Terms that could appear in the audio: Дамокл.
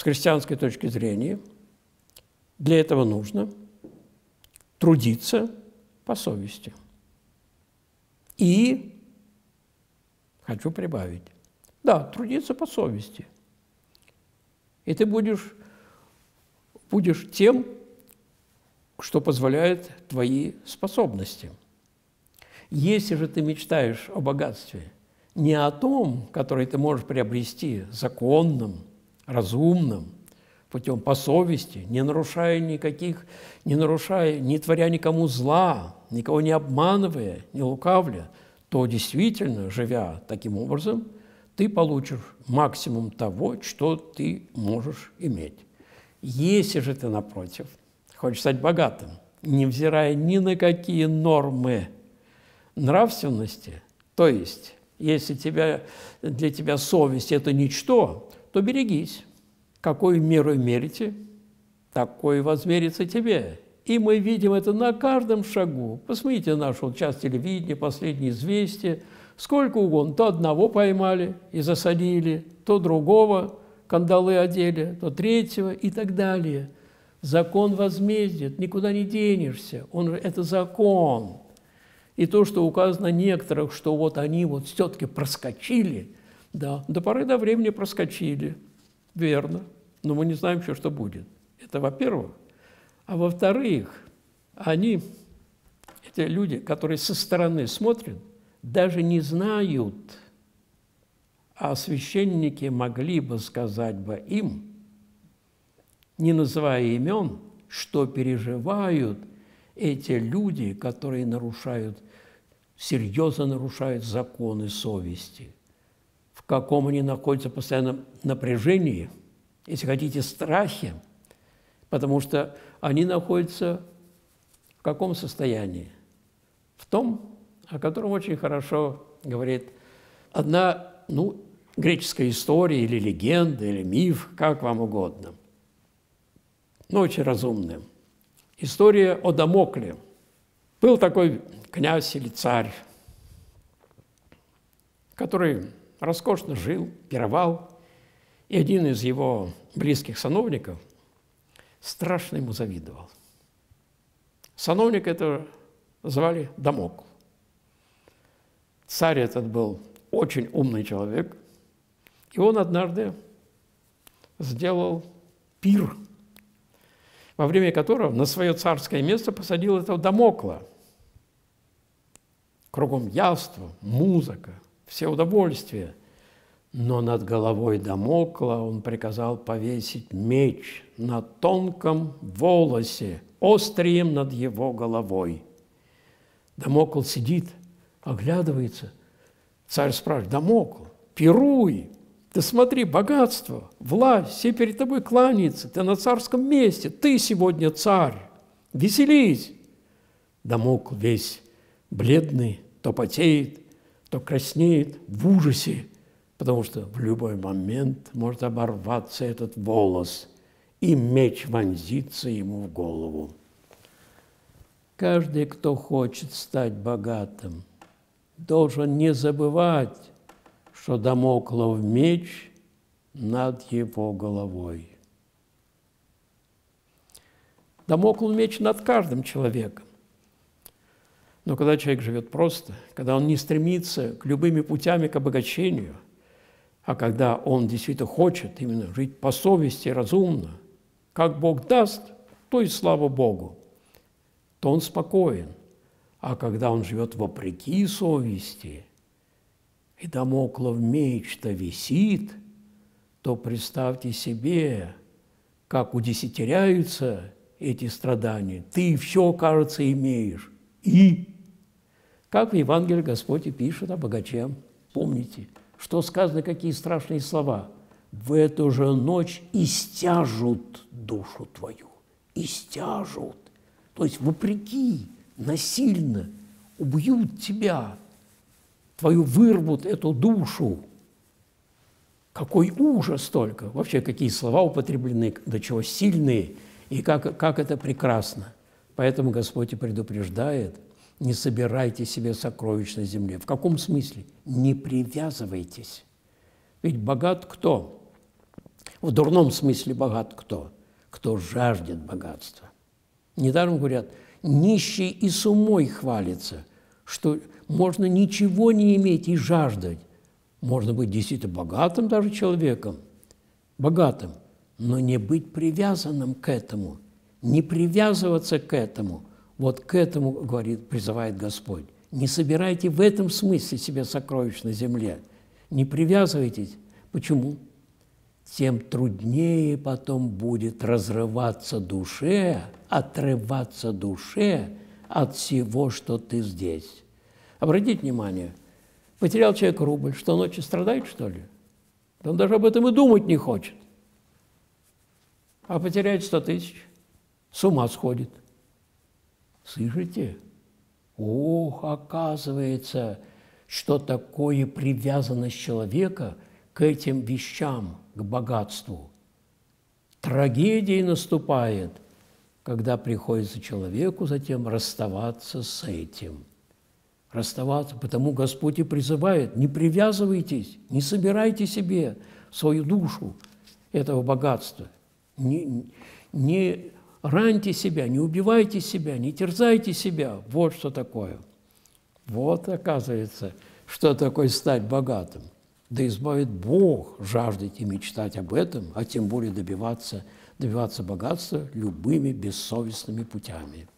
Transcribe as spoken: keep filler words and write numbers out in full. с христианской точки зрения, для этого нужно трудиться по совести. И хочу прибавить. Да, трудиться по совести. И ты будешь, будешь тем, что позволяет твои способности. Если же ты мечтаешь о богатстве не о том, которое ты можешь приобрести законным, разумным, путем по совести, не нарушая никаких, не нарушая, не творя никому зла, никого не обманывая, не лукавля, то действительно, живя таким образом, ты получишь максимум того, что ты можешь иметь. Если же ты, напротив, хочешь стать богатым, невзирая ни на какие нормы нравственности, то есть, если тебя, для тебя совесть – это ничто, то берегись. Какую меру мерите, такой возмерится тебе. И мы видим это на каждом шагу. Посмотрите нашу часть телевидения, последние известия, сколько угодно. То одного поймали и засадили, то другого кандалы одели, то третьего и так далее. Закон возмездия, никуда не денешься. Он, это закон. И то, что указано некоторых, что вот они вот все-таки проскочили, да, до поры до времени проскочили. Верно, но мы не знаем еще, что будет. Это во-первых. А во-вторых, они, эти люди, которые со стороны смотрят, даже не знают, а священники могли бы сказать бы им, не называя имен, что переживают эти люди, которые нарушают, серьезно нарушают законы совести. В каком они находятся в постоянном напряжении, если хотите, страхе, потому что они находятся в каком состоянии? В том, о котором очень хорошо говорит одна ну, греческая история или легенда, или миф, как вам угодно, но очень разумная. История о Дамокле. Был такой князь или царь, который роскошно жил, пировал, и один из его близких сановников страшно ему завидовал. Сановник этого звали Дамокл. Царь этот был очень умный человек, и он однажды сделал пир, во время которого на свое царское место посадил этого Дамокла. Кругом яство, музыка, все удовольствия, но над головой Дамокла он приказал повесить меч на тонком волосе, острием над его головой. Дамокл сидит, оглядывается. Царь спрашивает: «Дамокл, пируй, ты смотри, богатство, власть, все перед тобой кланяются, ты на царском месте, ты сегодня царь, веселись!» Дамокл весь бледный, то потеет, то краснеет в ужасе, потому что в любой момент может оборваться этот волос, и меч вонзится ему в голову. Каждый, кто хочет стать богатым, должен не забывать, что Дамоклов меч над его головой. Дамоклов меч над каждым человеком. Но когда человек живет просто, когда он не стремится к любыми путями к обогащению, а когда он действительно хочет именно жить по совести разумно, как Бог даст, то и слава Богу, то он спокоен. А когда он живет вопреки совести, и Дамоклов меч-то висит, то представьте себе, как удесятеряются эти страдания. Ты все, кажется, имеешь. И, как в Евангелии Господь и пишет о богаче, помните, что сказано, какие страшные слова. В эту же ночь истяжут душу твою, истяжут, то есть вопреки, насильно убьют тебя, твою вырвут эту душу. Какой ужас только! Вообще, какие слова употреблены, до чего сильные, и как, как это прекрасно. Поэтому Господь и предупреждает: не собирайте себе сокровищ на земле. В каком смысле? Не привязывайтесь. Ведь богат кто? В дурном смысле богат кто? Кто жаждет богатства. Недаром говорят, нищий и с умой хвалится, что можно ничего не иметь и жаждать. Можно быть действительно богатым даже человеком, богатым, но не быть привязанным к этому, не привязываться к этому. Вот к этому, говорит, призывает Господь. Не собирайте в этом смысле себе сокровищ на земле. Не привязывайтесь. Почему? Тем труднее потом будет разрываться душе, отрываться душе от всего, что ты здесь. Обратите внимание, потерял человек рубль, что он очень страдает, что ли? Он даже об этом и думать не хочет. А потеряет сто тысяч, с ума сходит. Слышите? Ох, оказывается, что такое привязанность человека к этим вещам, к богатству. Трагедия наступает, когда приходится человеку затем расставаться с этим. Расставаться, потому Господь и призывает, не привязывайтесь, не собирайте себе свою душу этого богатства. Не, не раньте себя, не убивайте себя, не терзайте себя. Вот что такое. Вот, оказывается, что такое стать богатым. Да избавит Бог жаждать и мечтать об этом, а тем более добиваться, добиваться богатства любыми бессовестными путями.